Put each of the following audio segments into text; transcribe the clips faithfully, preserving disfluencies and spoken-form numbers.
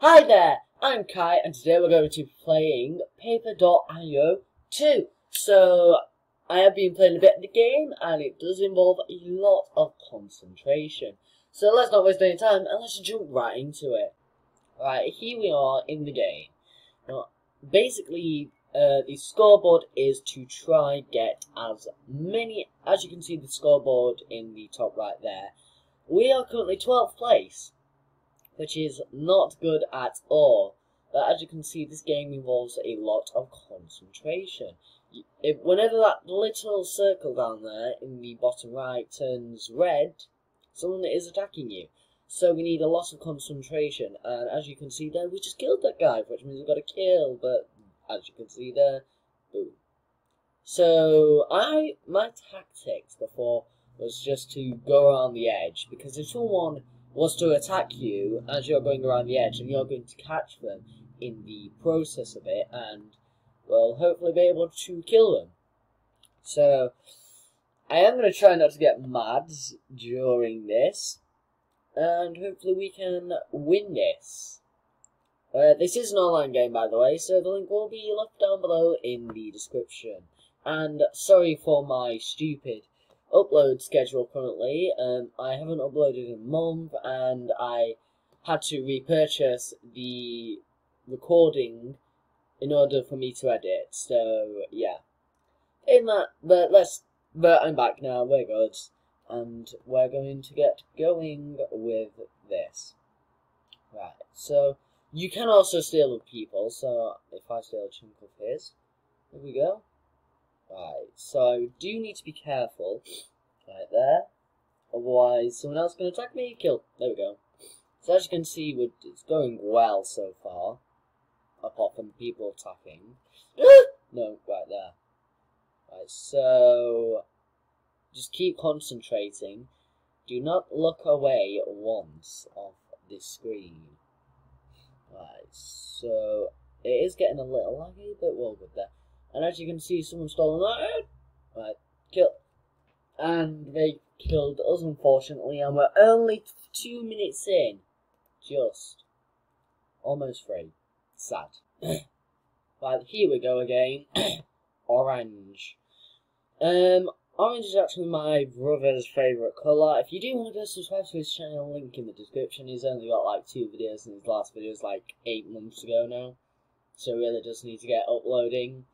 Hi there, I'm Kai, and today we're going to be playing Paper dot i o two. So, I have been playing a bit of the game, and it does involve a lot of concentration. So let's not waste any time, and let's jump right into it. Right, here we are in the game. Now, basically, uh, the scoreboard is to try get as many, as you can see the scoreboard in the top right there. We are currently twelfth place, which is not good at all. But as you can see, this game involves a lot of concentration. If, whenever that little circle down there in the bottom right turns red, someone is attacking you. So we need a lot of concentration. And as you can see there, we just killed that guy, which means we've got a kill. But as you can see there, boom. So I my tactics before was just to go around the edge, because if someone was to attack you as you're going around the edge, and you're going to catch them in the process of it, and, well, hopefully be able to kill them. So, I am going to try not to get mad during this, and hopefully we can win this. Uh, this is an online game, by the way, so the link will be left down below in the description. And sorry for my stupid upload schedule currently. um, I haven't uploaded in a month, and I had to repurchase the recording in order for me to edit, so yeah. In that, but let's, but I'm back now, we're good, and we're going to get going with this. Right, so you can also steal people, so if I steal a chunk of his, there we go. Right, so I do need to be careful, right there, otherwise someone else can attack me, kill, there we go. So as you can see, we're, it's going well so far, apart from people attacking. No, right there. Right, so just keep concentrating, do not look away once off this screen. Right, so it is getting a little laggy, but we're good there. And as you can see, someone stole that. Right, kill. And they killed us, unfortunately, and we're only two minutes in. Just. Almost free. Sad. Right, here we go again. Orange. Um, orange is actually my brother's favourite colour. If you do want to go subscribe to his channel, link in the description. He's only got like two videos, and his last video is like eight months ago now. So really does need to get uploading.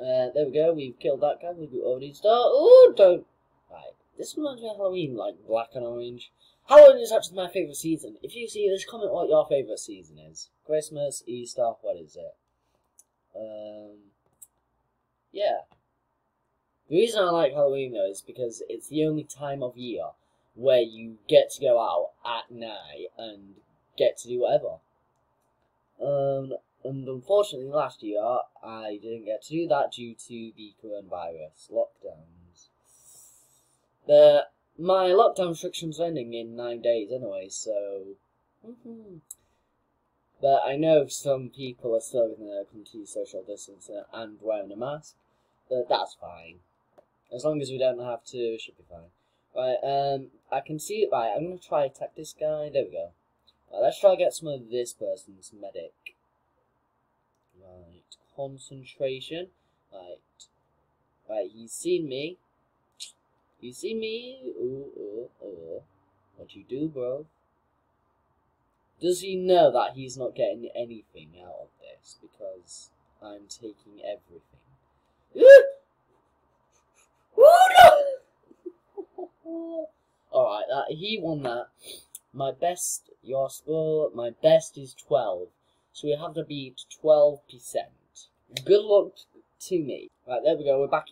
Uh, there we go, we've killed that guy, we've already started. Oh, don't. Right, this reminds me of Halloween, like black and orange. Halloween is actually my favourite season. If you see this, comment what your favourite season is. Christmas, Easter, what is it? Um, yeah. The reason I like Halloween though is because it's the only time of year where you get to go out at night and get to do whatever. Um, and unfortunately last year I didn't get to do that due to the coronavirus lockdowns. But my lockdown restrictions are ending in nine days anyway, so mm-hmm. But I know some people are still going to continue social distancing and wearing a mask, but that's fine. As long as we don't have to, it should be fine. Right, um, I can see it, right, I'm going to try to attack this guy, there we go. Right, let's try to get some of this person's medic. Right, concentration. Right, right. He's seen me. You see me? Ooh, ooh, ooh. What you do, bro? Does he know that he's not getting anything out of this because I'm taking everything? Oh no! All right, that, he won that. My best, your score, my best is twelve. So we have to beat twelve percent. Good luck to me. Right, there we go, we're back.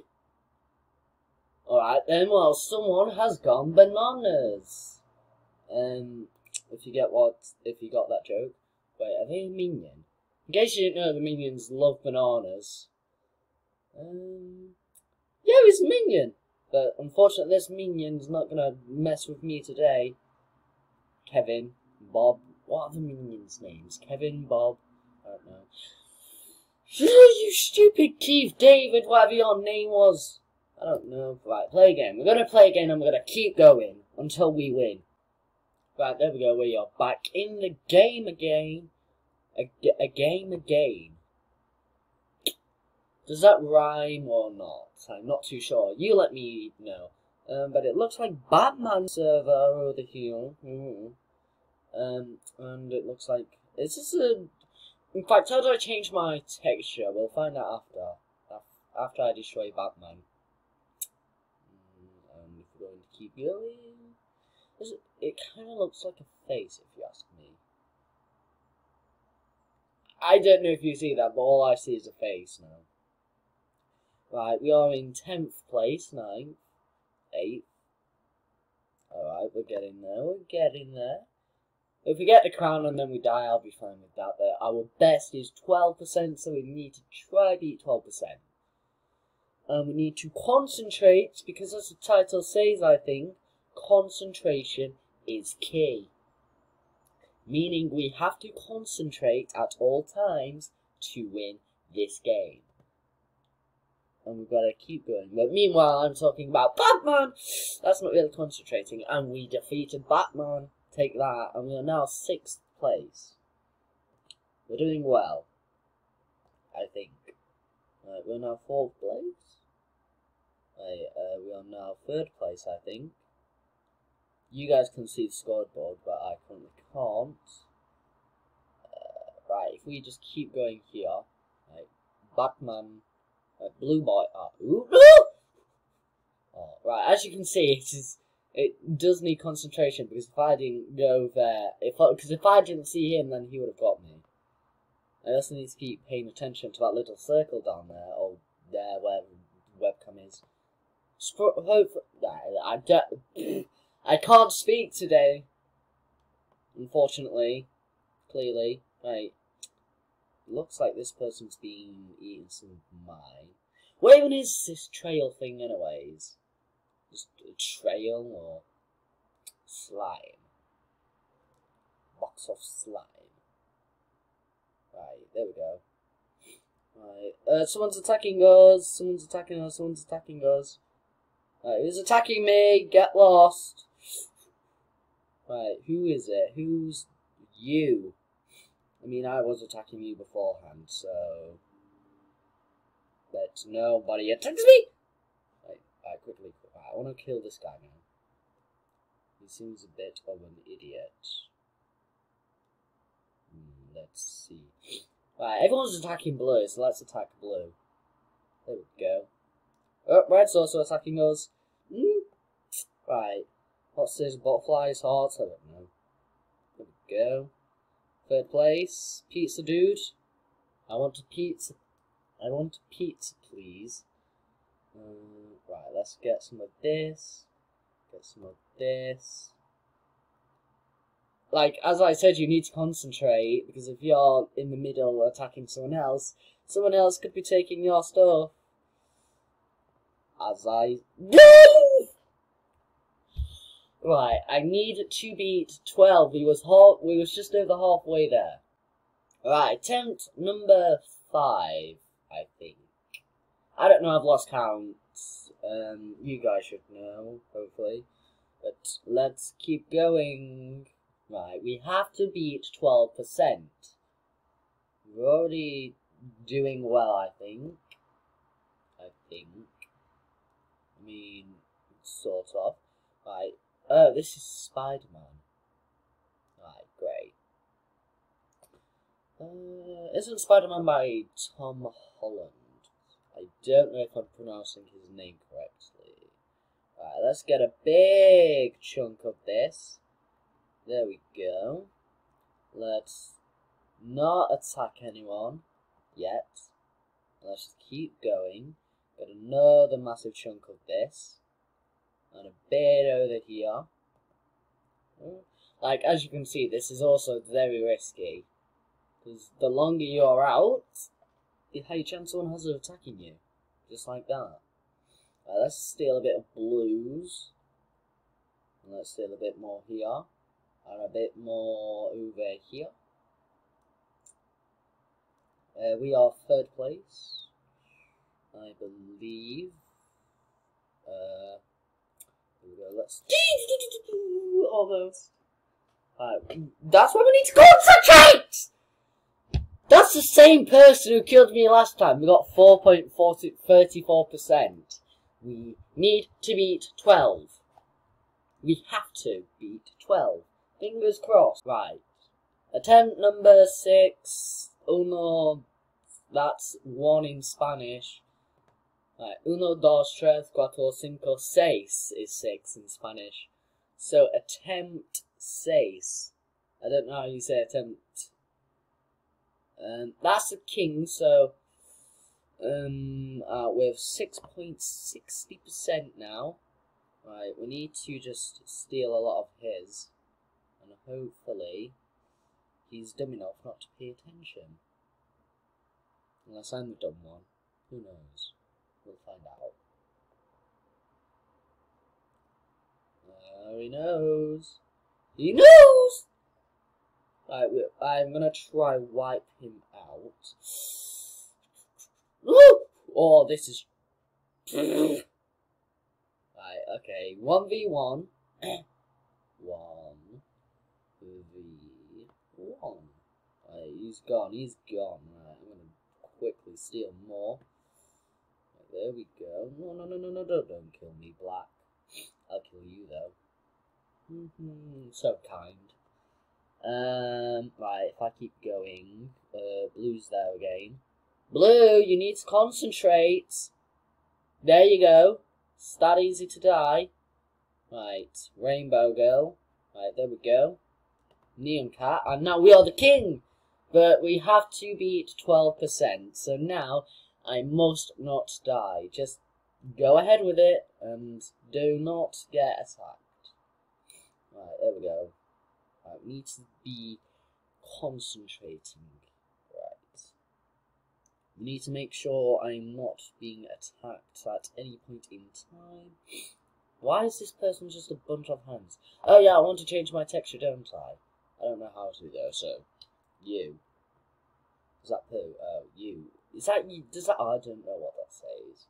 Alright then, well, someone has gone bananas. Um, if you get what, if you got that joke. Wait, are they a minion? In case you didn't know, the minions love bananas. Um, yeah, it's a minion. But unfortunately, this minion's not going to mess with me today. Kevin, Bob, what are the minions' names? Kevin, Bob, I don't know. You stupid Keith, David, whatever your name was. I don't know. Right, play again. We're going to play again, and we're going to keep going until we win. Right, there we go, we are back in the game again. A, a game again. Does that rhyme or not? I'm not too sure. You let me know. Um, but it looks like Batman server over here. Mm-hmm. Um, and it looks like... Is this a... In fact, how do I change my texture? We'll find out after. After I destroy Batman. And if we're going to keep going... Is it, it kind of looks like a face, if you ask me. I don't know if you see that, but all I see is a face now. Right, we are in tenth place, ninth, eighth. Alright, we're getting there, we're getting there. If we get the crown and then we die, I'll be fine with that, but our best is twelve percent, so we need to try beat twelve percent. And we need to concentrate, because as the title says, I think, concentration is key. Meaning we have to concentrate at all times to win this game. And we've got to keep going. But meanwhile, I'm talking about Batman! That's not really concentrating. And we defeated Batman. Take that. And we are now sixth place. We're doing well. I think. Right, we're now fourth place. Right, uh, we are now third place, I think. You guys can see the scoreboard, but I currently can't. Uh, right, if we just keep going here. Right, Batman... Uh, blue boy. Uh, ooh, no! Oh, right, as you can see, it is. It does need concentration because if I didn't go there, if because if I didn't see him, then he would have got me. I also need to keep paying attention to that little circle down there, or there where the webcam is. Sp hope I don't. I can't speak today. Unfortunately, clearly, right. Looks like this person's been eating some of mine. What even is this trail thing anyways? Just a trail or slime. Box of slime. Right, there we go. Right. Uh someone's attacking us, someone's attacking us, someone's attacking us. Right, who's attacking me? Get lost. Right, who is it? Who's you? I mean, I was attacking you beforehand, so... But nobody attacks me! Right, right, quickly. Right, I want to kill this guy now. He seems a bit of an idiot. Mm, let's see. Right, everyone's attacking blue, so let's attack blue. There we go. Oh, red's also attacking us. Mm. Right. What's this? Butterfly's heart? I don't know. There we go. Third place, pizza dude. I want a pizza. I want a pizza, please. Um, right, let's get some of this. Get some of this. Like, as I said, you need to concentrate, because if you're in the middle attacking someone else, someone else could be taking your stuff. As I... Right, I need to beat twelve. We was half, we was just over halfway there. Right, attempt number five, I think. I don't know. I've lost count. Um, you guys should know, hopefully. But let's keep going. Right, we have to beat twelve percent. We're already doing well, I think. I think. I mean, sort of. Right. Oh, this is Spider-Man. Right, great. Uh, isn't Spider-Man by Tom Holland? I don't know if I'm pronouncing his name correctly. Right, let's get a big chunk of this. There we go. Let's not attack anyone yet. Let's just keep going. Get another massive chunk of this. And a bit over here. Like, as you can see, this is also very risky. Because the longer you're out, the higher chance someone has of attacking you. Just like that. Right, let's steal a bit of blues. And let's steal a bit more here. And a bit more over here. Uh, we are third place. I believe. Uh... Let's almost. Uh, that's why we need to concentrate! That's the same person who killed me last time. We got four point three four percent. We need to beat twelve. We have to beat twelve. Fingers crossed. Right. Attempt number six. Uno. That's one in Spanish. Right. Uno, dos, tres, cuatro, cinco, seis is six in Spanish. So attempt seis. I don't know how you say attempt. Um, that's the king, so um, uh, we're six point six zero percent now. Right, we need to just steal a lot of his, and hopefully he's dumb enough not to pay attention. Unless I'm the dumb one, who knows? We'll find out. There he knows. He knows. Right, I'm gonna try wipe him out. Ooh! Oh, this is. Right, okay. One v one. One v one. Right, he's gone. He's gone. Right, I'm gonna quickly steal more. Right, there we go. No, no, no, no, no! Don't, don't kill me, Black. I'll kill you though. Mm-hmm. So kind. Um, right, if I keep going, uh, Blue's there again. Blue, you need to concentrate. There you go. It's that easy to die. Right, Rainbow Girl. Right, there we go. Neon Cat, and now we are the king! But we have to beat twelve percent, so now I must not die. Just go ahead with it, and do not get attacked. Right, there we go. Right, we need to be concentrating. Right. We need to make sure I'm not being attacked at any point in time. Why is this person just a bunch of hands? Oh yeah, I want to change my texture, don't I? I don't know how to though, so you. Is that poo? Oh, you. Is that you? Does that? Oh, I don't know what that says.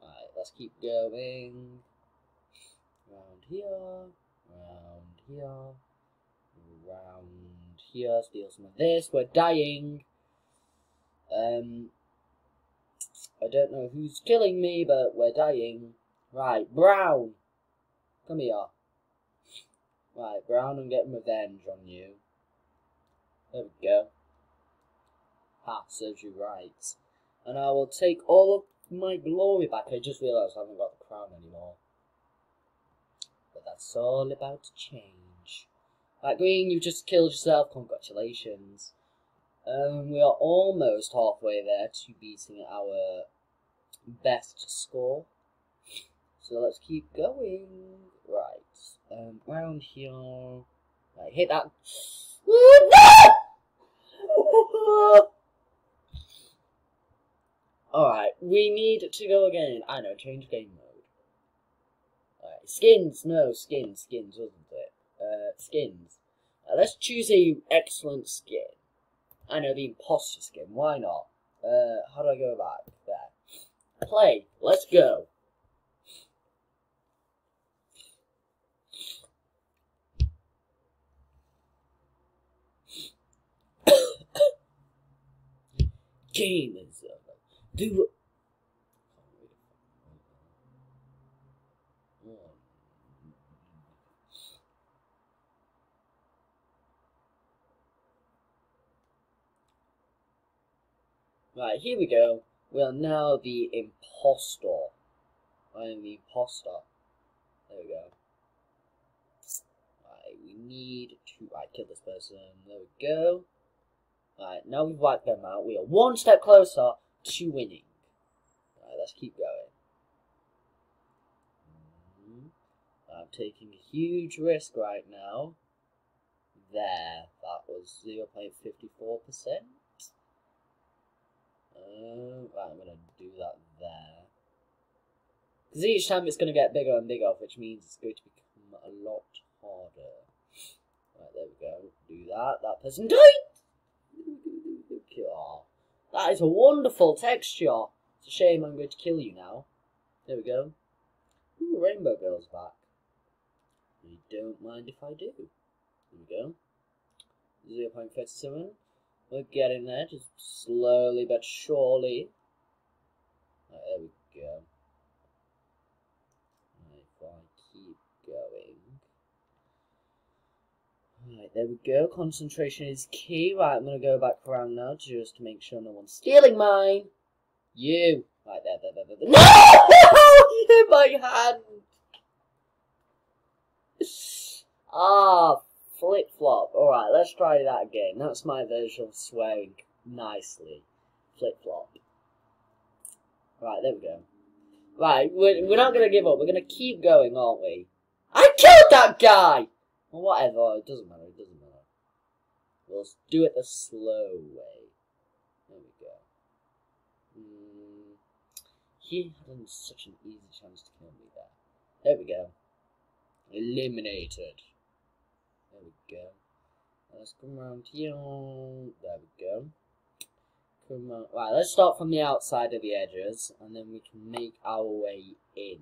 Alright, let's keep going. Round here. Round here. Round here, steal some of this. We're dying. Um, I don't know who's killing me, but we're dying. Right, Brown, come here. Right, Brown, I'm getting revenge on you. There we go. Ha, serves you right. And I will take all of my glory back. I just realised I haven't got the crown anymore. But that's all about to change. Right, Green, you've just killed yourself. Congratulations. Um, we are almost halfway there to beating our best score. So let's keep going. Right. Um, round here. Right, hit that. Alright, we need to go again. I know, change game mode. Alright, skins. No, skins. Skins, wasn't it? Uh, skins. Uh, let's choose a excellent skin. I know, the imposter skin. Why not? Uh, how do I go back there? Play. Let's go. Game is over. Do. Right, here we go. We are now the impostor. I am the imposter. There we go. Right, we need to... Right, kill this person. There we go. Right, now we've wiped them out. We are one step closer to winning. Right, let's keep going. I'm taking a huge risk right now. There. That was zero point five four percent. Uh, right, I'm gonna do that there. Because each time it's gonna get bigger and bigger, which means it's going to become a lot harder. Right, there we go. Do that. That person died! Oh, that is a wonderful texture. It's a shame I'm going to kill you now. There we go. Ooh, Rainbow Girl's back. You don't mind if I do. There we go. zero point three seven. We're getting there, just slowly but surely. Right, there we go. Right, if I keep going. Right, there we go. Concentration is key. Right, I'm going to go back around now just to make sure no one's stealing mine. You! Right, there, there, there, there, there. No! My hand! Ah, flip-flop. Alright, let's try that again. That's my version of swearing nicely. Flip-flop. Right, there we go. Right, we're, we're not going to give up. We're going to keep going, aren't we? I killed that guy! Well, whatever. It doesn't matter. It doesn't matter. We'll do it the slow way. There we go. Mm, he had such an easy chance to kill me there. There we go. Eliminated. There we go. Let's come around here. There we go. Come on. Right, let's start from the outside of the edges, and then we can make our way in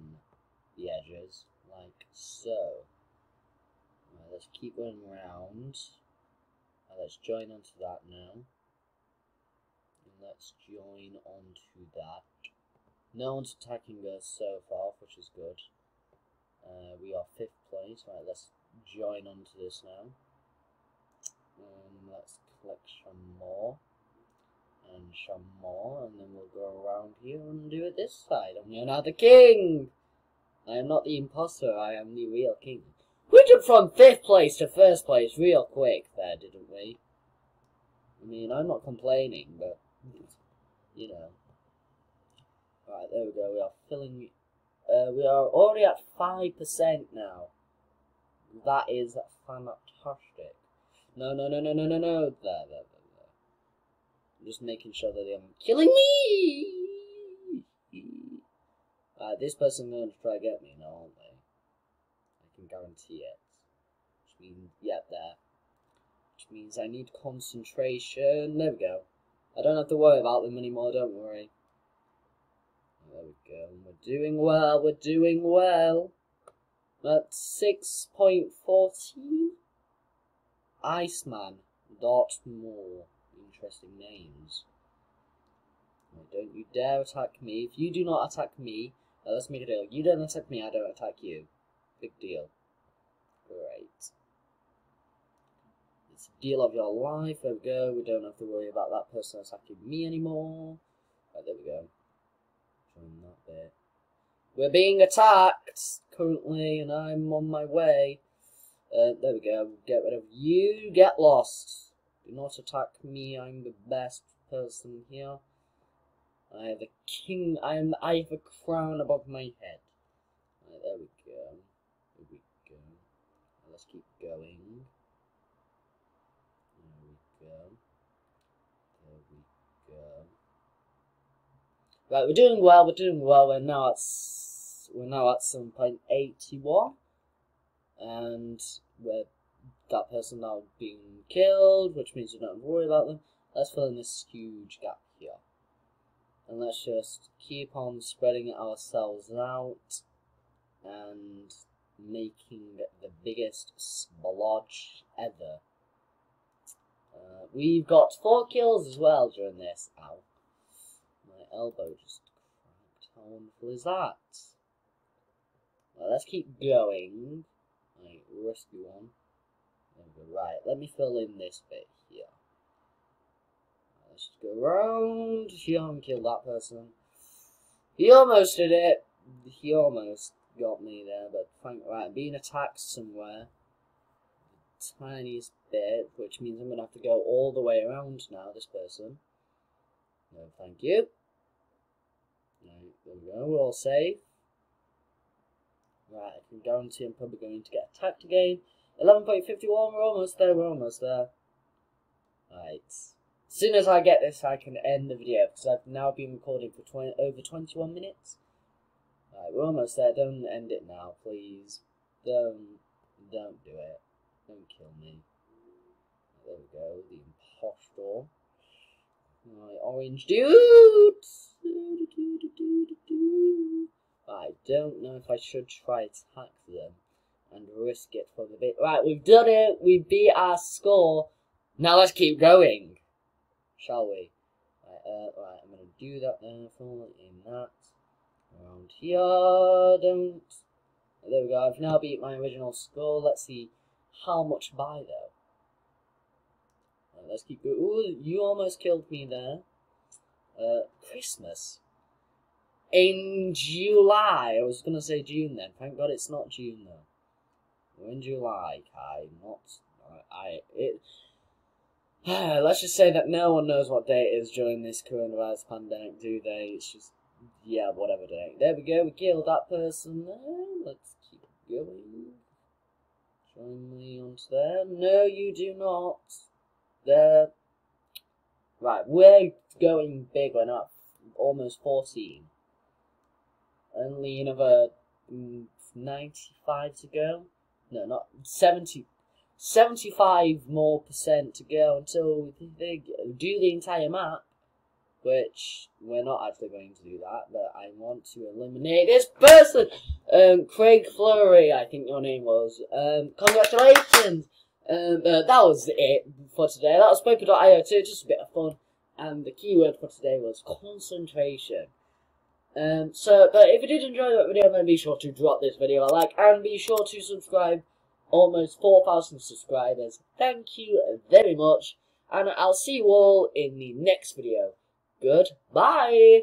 the edges, like so. Right, let's keep going around. Right, let's join onto that now. And let's join onto that. No one's attacking us so far, which is good. Uh, we are fifth place. Right, let's join onto this now. Um, let's collect some more. And some more. And then we'll go around here and do it this side. And we are now the king! I am not the imposter, I am the real king. We jumped from fifth place to first place real quick there, didn't we? I mean, I'm not complaining, but, you know. Right, there we go. We are filling... Uh, we are already at five percent now. That is fantastic. No, no, no, no, no, no, no. There, there, there, there. I'm just making sure that they aren't killing me. Uh, this person's going to try to get me now, aren't they? I can guarantee it. Which means, yeah, there. Which means I need concentration. There we go. I don't have to worry about them anymore, don't worry. There we go, we're doing well, we're doing well. That's six point one four. Iceman, Dartmoor. Interesting names. Now, don't you dare attack me. If you do not attack me, now, let's make a deal. You don't attack me, I don't attack you. Big deal. Great. It's a deal of your life, there we go. We don't have to worry about that person attacking me anymore. Right, there we go. That bit. We're being attacked currently, and I'm on my way. Uh, there we go. Get rid of you. Get lost. Do not attack me. I'm the best person here. I have a king. I am. I have a crown above my head. Right, there we go. There we go. Let's keep going. There we go. There we go. Right, we're doing well, we're doing well, we're now at, we're now at seven point eight one, and we're, that person now being killed, which means we don't have to worry about them. Let's fill in this huge gap here, and let's just keep on spreading ourselves out, and making the biggest splodge ever. Uh, we've got four kills as well during this, ow. My elbow just cracked. How wonderful is that? Well, let's keep going. Right, rescue one. Right, let me fill in this bit here. Let's just go around. He almost killed that person. He almost did it. He almost got me there, but thank right, I'm being attacked somewhere. The tiniest bit, which means I'm gonna have to go all the way around now, this person. No, thank you. Right, there we go, we're all safe. Right, I can guarantee I'm probably going to get attacked again. eleven point five one, we're almost there, we're almost there. Right. As soon as I get this, I can end the video, because I've now been recording for twenty, over twenty-one minutes. Right, we're almost there, don't end it now, please. Don't, don't do it. Don't kill me. There we go, the impostor. Right, orange dude! I don't know if I should try attack them. and risk it for the bit. Right, we've done it. We beat our score. Now let's keep going, shall we? Right, uh, right I'm going to do that then. In that. Around here. Don't. There we go. I've now beat my original score. Let's see how much by, though. Right, let's keep going. Ooh, you almost killed me there. Uh, Christmas. In July. I was going to say June then. Thank God it's not June, though. We're in July, Kai. Not... I... It... Let's just say that no one knows what day it is during this coronavirus pandemic, do they? It's just... Yeah, whatever day. There we go. We killed that person there. Let's keep going. Join me onto there. No, you do not. There. Right, we're going big. We're not almost fourteen. Only another ninety-five to go. No, not seventy. seventy-five more percent to go until we do the entire map. Which we're not actually going to do that, but I want to eliminate this person, um, Craig Fleury, I think your name was. Um, congratulations! Um, uh, that was it for today. That was Paper dot i o two, just a bit of fun. And the keyword for today was concentration. Um, so, but if you did enjoy that video, then be sure to drop this video a like and be sure to subscribe. Almost four thousand subscribers. Thank you very much, and I'll see you all in the next video. Goodbye!